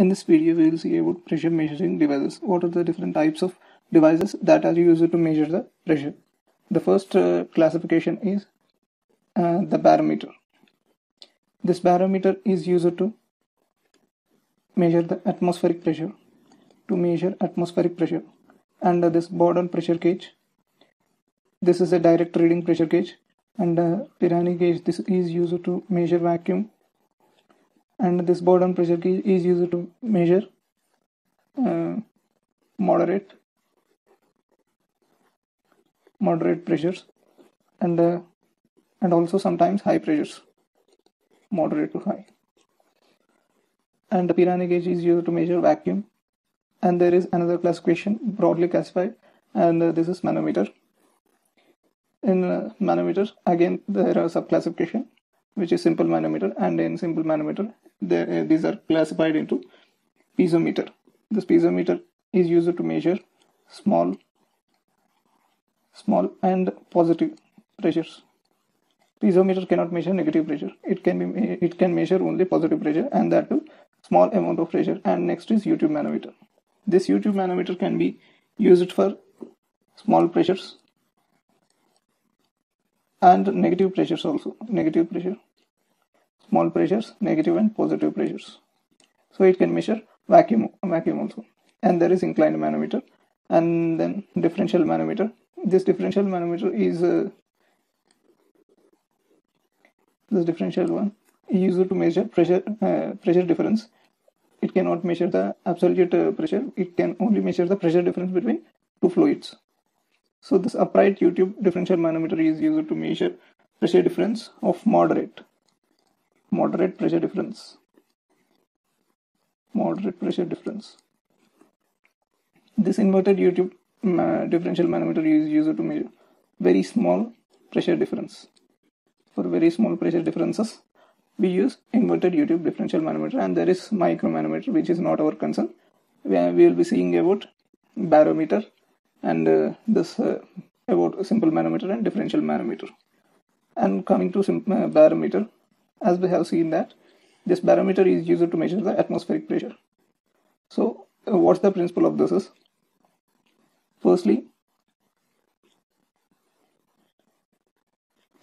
In this video, we will see about pressure measuring devices. What are the different types of devices that are used to measure the pressure? The first classification is the barometer. This barometer is used to measure the atmospheric pressure, and this Bourdon pressure gauge. This is a direct reading pressure gauge, and Pirani gauge. This is used to measure vacuum, and this Bourdon pressure gauge is used to measure moderate pressures, and also sometimes high pressures, moderate to high. And the Pirani gauge is used to measure vacuum. And there is another classification broadly classified, and this is manometer. In manometers, again there are subclassification, which is simple manometer, and in simple manometer these are classified into piezometer. This piezometer is used to measure small and positive pressures. Piezometer cannot measure negative pressure. It can measure only positive pressure, and that too small amount of pressure. And next is U-tube manometer. This U-tube manometer can be used for small pressures and negative pressures also. Small pressures, negative and positive pressures. So it can measure vacuum also. And there is inclined manometer, and then differential manometer. This differential one is used to measure pressure difference. It cannot measure the absolute pressure. It can only measure the pressure difference between two fluids. So this upright U-tube differential manometer is used to measure pressure difference of moderate pressure difference. This inverted U-tube differential manometer is used to measure very small pressure difference. For very small pressure differences, we use inverted U-tube differential manometer, and there is micromanometer, which is not our concern. Where we will be seeing about barometer and about simple manometer and differential manometer. And coming to barometer, as we have seen that this barometer is used to measure the atmospheric pressure. So what's the principle of this is? Firstly,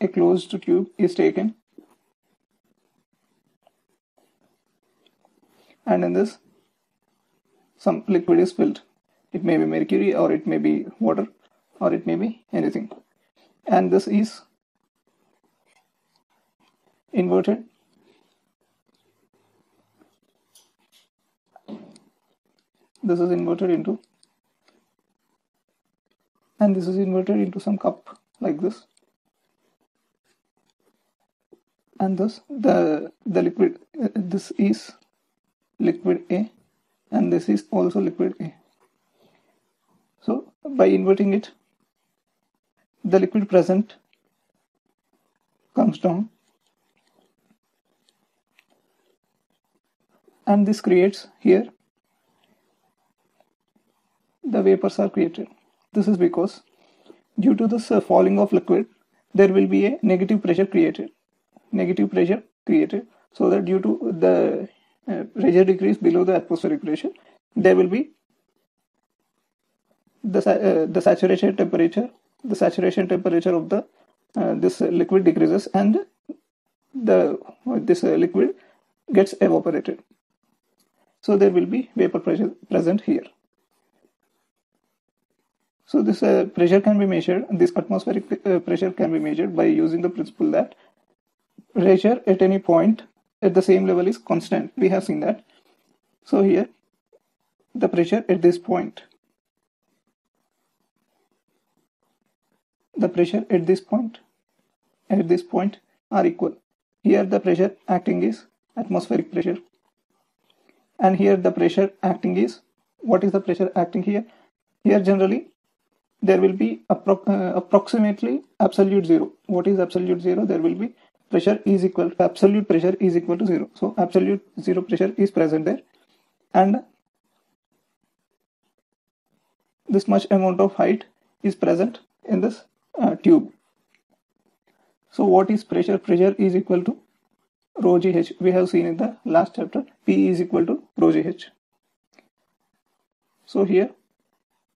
a closed tube is taken, and in this some liquid is filled. It may be mercury, or it may be water, or it may be anything. And this is inverted into some cup like this. And thus the liquid, this is liquid A, and this is also liquid A. So by inverting it, the liquid present comes down, and this creates here the vapors are created. This is because due to this falling of liquid, there will be a negative pressure created. So that due to the pressure decrease below the atmospheric pressure, there will be the saturation temperature. The saturation temperature of the this liquid decreases, and the this liquid gets evaporated. So there will be vapor pressure present here. So this pressure can be measured. This atmospheric pressure can be measured by using the principle that pressure at any point at the same level is constant. We have seen that. So here the pressure at this point, are equal. Here the pressure acting is atmospheric pressure, and here the pressure acting is, what is the pressure acting here? Here generally there will be approximately absolute zero. What is absolute zero? There will be pressure is equal to absolute pressure is equal to zero. So absolute zero pressure is present there, and this much amount of height is present in this tube. So what is pressure? Pressure is equal to rho GH. We have seen in the last chapter, P is equal to rho GH. So here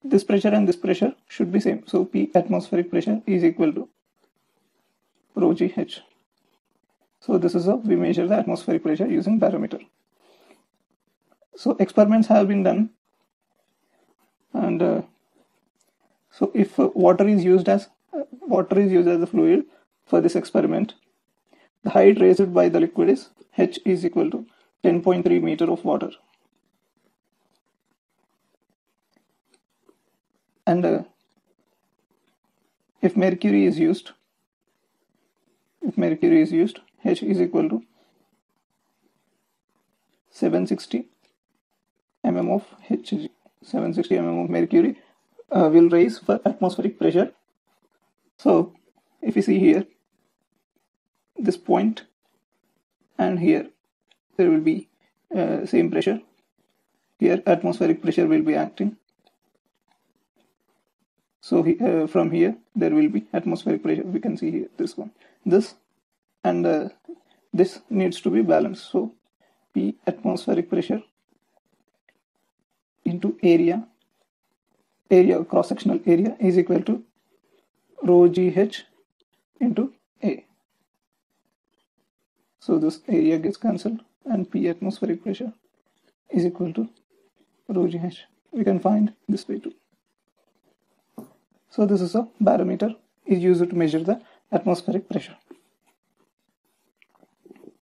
this pressure and this pressure should be same. So P atmospheric pressure is equal to rho GH. So this is how we measure the atmospheric pressure using barometer. So experiments have been done, and so if water is used as the fluid for this experiment, the height raised by the liquid is h is equal to 10.3 meter of water. And if mercury is used, h is equal to 760 mm of Hg. 760 mm of mercury will raise for atmospheric pressure. So if you see here, this point and here there will be same pressure. Here atmospheric pressure will be acting. So from here there will be atmospheric pressure. We can see here this one, this, and this needs to be balanced. So P atmospheric pressure into area, cross-sectional area, is equal to rho GH into A. So this area gets cancelled and P atmospheric pressure is equal to rho GH. We can find this way too. So this is a barometer is used to measure the atmospheric pressure.